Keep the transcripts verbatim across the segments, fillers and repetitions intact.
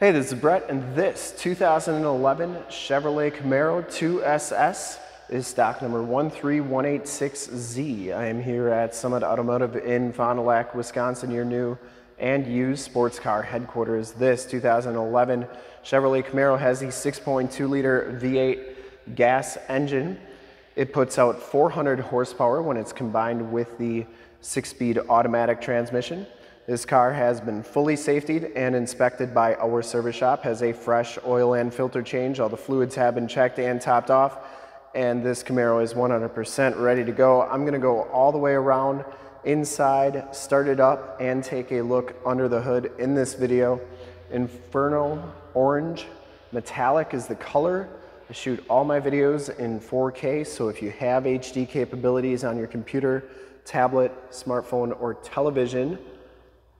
Hey, this is Brett, and this two thousand eleven Chevrolet Camaro two S S is stock number one three one eight six Z. I am here at Summit Automotive in Fond du Lac, Wisconsin, your new and used sports car headquarters. This two thousand eleven Chevrolet Camaro has the six point two liter V eight gas engine. It puts out four hundred horsepower when it's combined with the six-speed automatic transmission. This car has been fully safetied and inspected by our service shop, has a fresh oil and filter change. All the fluids have been checked and topped off, and this Camaro is one hundred percent ready to go. I'm gonna go all the way around inside, start it up, and take a look under the hood in this video. Inferno Orange Metallic is the color. I shoot all my videos in four K, so if you have H D capabilities on your computer, tablet, smartphone, or television,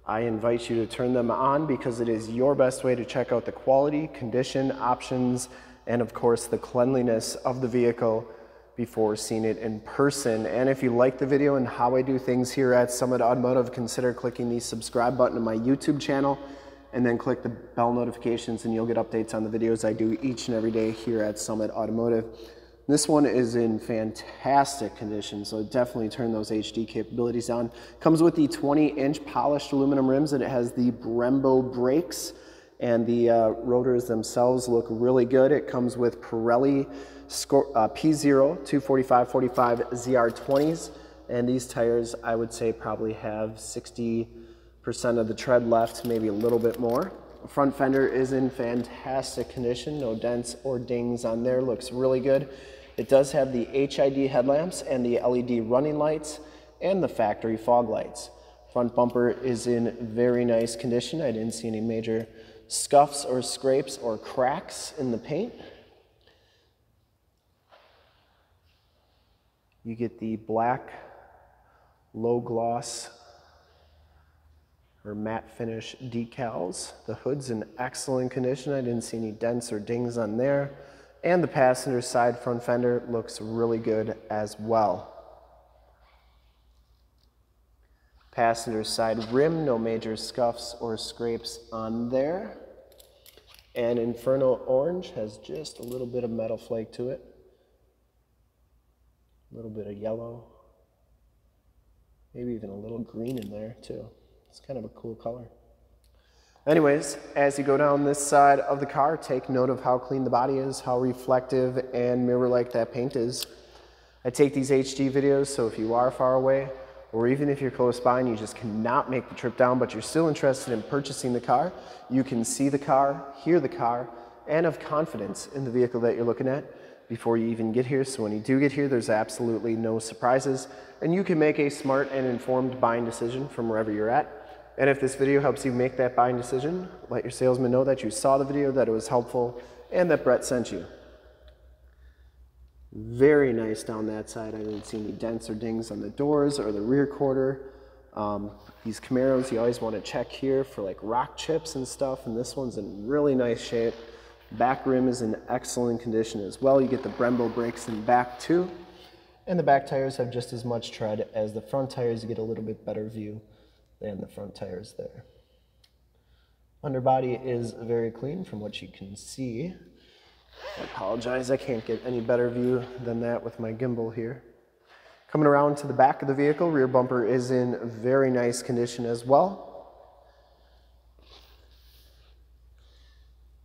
I invite you to turn them on because it is your best way to check out the quality, condition, options, and of course the cleanliness of the vehicle before seeing it in person. And if you like the video and how I do things here at Summit Automotive, consider clicking the subscribe button to my YouTube channel and then click the bell notifications and you'll get updates on the videos I do each and every day here at Summit Automotive. This one is in fantastic condition, so definitely turn those H D capabilities on. Comes with the twenty inch polished aluminum rims, and it has the Brembo brakes, and the uh, rotors themselves look really good. It comes with Pirelli uh, P Zero two forty-five forty-five Z R twenties, and these tires I would say probably have sixty percent of the tread left, maybe a little bit more. The front fender is in fantastic condition, no dents or dings on there, looks really good. It does have the H I D headlamps and the L E D running lights and the factory fog lights. Front bumper is in very nice condition. I didn't see any major scuffs or scrapes or cracks in the paint. You get the black low gloss or matte finish decals. The hood's in excellent condition. I didn't see any dents or dings on there. And the passenger side front fender looks really good as well. Passenger side rim, no major scuffs or scrapes on there. And Inferno Orange has just a little bit of metal flake to it. A little bit of yellow. Maybe even a little green in there too. It's kind of a cool color. Anyways, as you go down this side of the car, take note of how clean the body is, how reflective and mirror-like that paint is. I take these H D videos, so if you are far away, or even if you're close by and you just cannot make the trip down, but you're still interested in purchasing the car, you can see the car, hear the car, and have confidence in the vehicle that you're looking at before you even get here. So when you do get here, there's absolutely no surprises, and you can make a smart and informed buying decision from wherever you're at. And if this video helps you make that buying decision, let your salesman know that you saw the video, that it was helpful, and that Brett sent you. Very nice down that side. I didn't see any dents or dings on the doors or the rear quarter. Um, these Camaros, you always want to check here for like rock chips and stuff, and this one's in really nice shape. Back rim is in excellent condition as well. You get the Brembo brakes in back too. And the back tires have just as much tread as the front tires. You get a little bit better view than the front tires there. Underbody is very clean from what you can see. I apologize, I can't get any better view than that with my gimbal here. Coming around to the back of the vehicle, rear bumper is in very nice condition as well.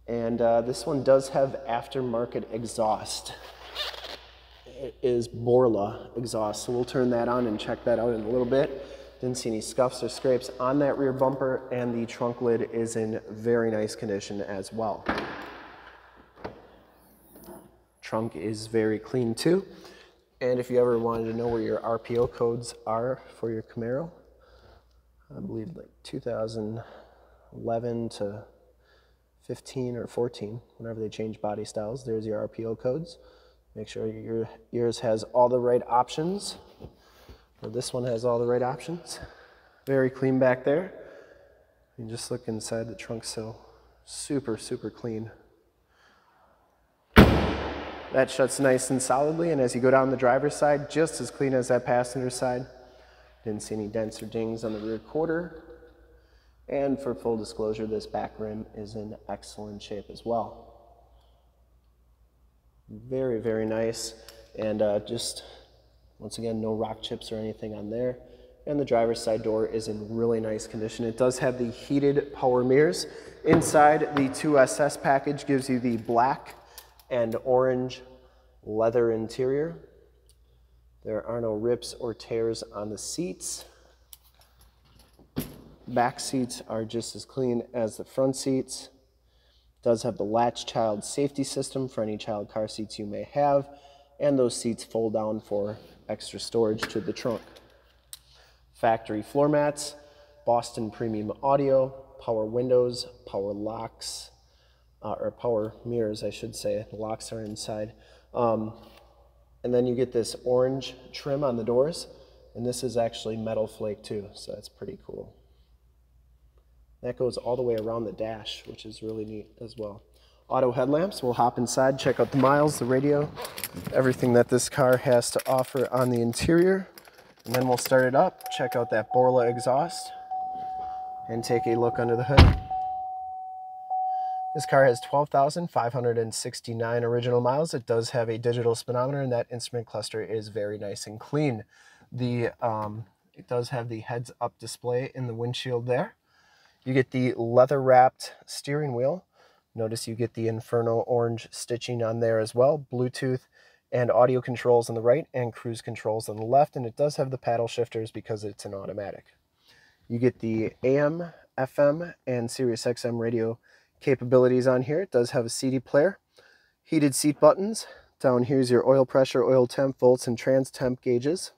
And uh, this one does have aftermarket exhaust. It is Borla exhaust, so we'll turn that on and check that out in a little bit. Didn't see any scuffs or scrapes on that rear bumper, and the trunk lid is in very nice condition as well. Trunk is very clean too. And if you ever wanted to know where your R P O codes are for your Camaro, I believe like two thousand eleven to fifteen or fourteen, whenever they change body styles, there's your R P O codes. Make sure your yours has all the right options. Well, this one has all the right options. Very clean back there. You just look inside the trunk sill. Super, super clean. That shuts nice and solidly, and as you go down the driver's side, just as clean as that passenger side. Didn't see any dents or dings on the rear quarter. And for full disclosure, this back rim is in excellent shape as well. Very, very nice. And uh, just, once again, no rock chips or anything on there. And the driver's side door is in really nice condition. It does have the heated power mirrors. Inside, the two S S package gives you the black and orange leather interior. There are no rips or tears on the seats. Back seats are just as clean as the front seats. It does have the latch child safety system for any child car seats you may have, and those seats fold down for extra storage to the trunk. Factory floor mats, Boston premium audio, power windows, power locks, uh, or power mirrors, I should say. The locks are inside. Um, and then you get this orange trim on the doors, and this is actually metal flake too, so that's pretty cool. That goes all the way around the dash, which is really neat as well. Auto headlamps. We'll hop inside, check out the miles, the radio, everything that this car has to offer on the interior. And then we'll start it up, check out that Borla exhaust, and take a look under the hood. This car has twelve thousand five hundred sixty-nine original miles. It does have a digital speedometer, and that instrument cluster is very nice and clean. The, um, it does have the heads-up display in the windshield there. You get the leather-wrapped steering wheel. Notice you get the Inferno Orange stitching on there as well. Bluetooth and audio controls on the right and cruise controls on the left. And it does have the paddle shifters because it's an automatic. You get the A M, F M, and Sirius X M radio capabilities on here. It does have a C D player, heated seat buttons. Down here's your oil pressure, oil temp, volts, and trans temp gauges.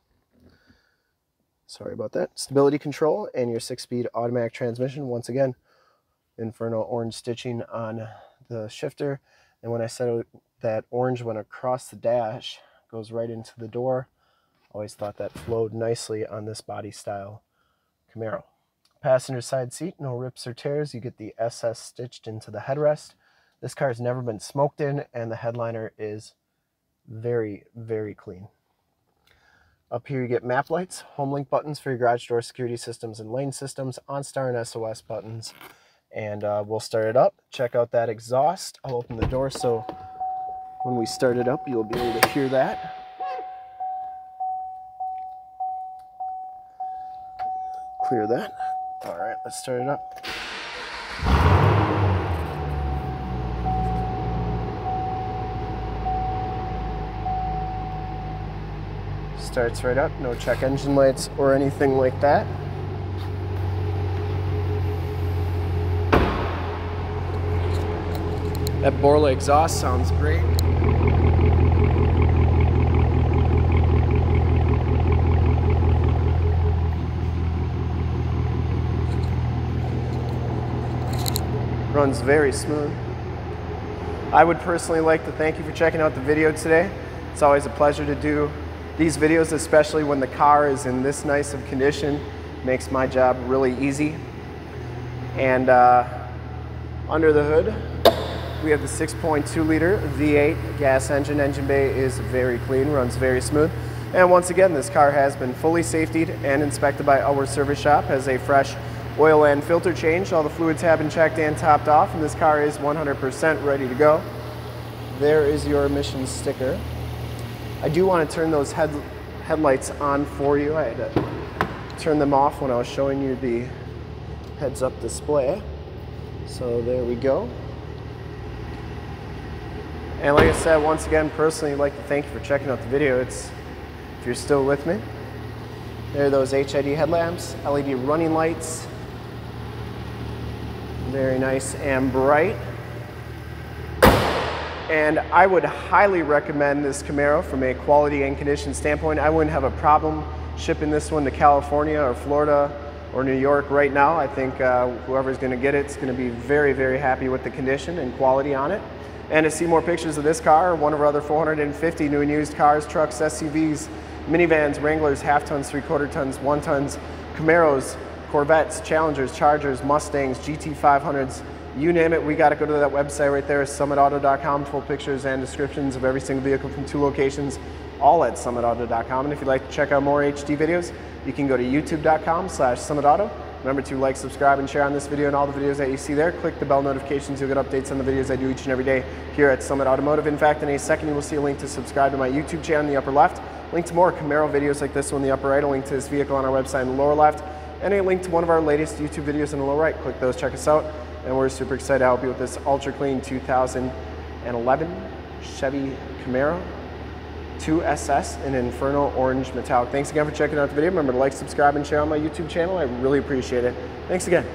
Sorry about that. Stability control and your six-speed automatic transmission. Once again, Inferno Orange stitching on the shifter. And when I said that orange went across the dash, goes right into the door. Always thought that flowed nicely on this body style Camaro. Passenger side seat, no rips or tears. You get the S S stitched into the headrest. This car has never been smoked in, and the headliner is very, very clean. Up here you get map lights, HomeLink buttons for your garage door security systems and lane systems, OnStar and S O S buttons. And uh, we'll start it up, check out that exhaust. I'll open the door so when we start it up, you'll be able to hear that. Clear that. All right, let's start it up. Starts right up, no check engine lights or anything like that. That Borla exhaust sounds great. Runs very smooth. I would personally like to thank you for checking out the video today. It's always a pleasure to do these videos, especially when the car is in this nice of condition. It makes my job really easy. And uh, under the hood, we have the six point two liter V eight gas engine. Engine bay is very clean, runs very smooth. And once again, this car has been fully safetied and inspected by our service shop, has a fresh oil and filter change. All the fluids have been checked and topped off, and this car is one hundred percent ready to go. There is your emissions sticker. I do want to turn those head, headlights on for you. I had to turn them off when I was showing you the heads-up display. So there we go. And like I said, once again, personally, I'd like to thank you for checking out the video. It's, if you're still with me, there are those H I D headlamps, L E D running lights. Very nice and bright. And I would highly recommend this Camaro from a quality and condition standpoint. I wouldn't have a problem shipping this one to California or Florida or New York right now. I think uh, whoever's going to get it is going to be very, very happy with the condition and quality on it. And to see more pictures of this car or one of our other four hundred fifty new and used cars, trucks, S U Vs, minivans, Wranglers, half-tons, three-quarter-tons, one-tons, Camaros, Corvettes, Challengers, Chargers, Mustangs, G T five hundreds, you name it, we got to go to that website right there, summit auto dot com, full pictures and descriptions of every single vehicle from two locations, all at summit auto dot com. And if you'd like to check out more H D videos, you can go to youtube dot com slash summit auto Remember to like, subscribe, and share on this video and all the videos that you see there. Click the bell notifications. You'll get updates on the videos I do each and every day here at Summit Automotive. In fact, in a second, you will see a link to subscribe to my YouTube channel in the upper left, link to more Camaro videos like this one in the upper right, a link to this vehicle on our website in the lower left, and a link to one of our latest YouTube videos in the lower right. Click those, check us out, and we're super excited to help you with this ultra clean two thousand eleven Chevy Camaro two S S in Inferno Orange Metallic. Thanks again for checking out the video. Remember to like, subscribe, and share on my YouTube channel. I really appreciate it. Thanks again.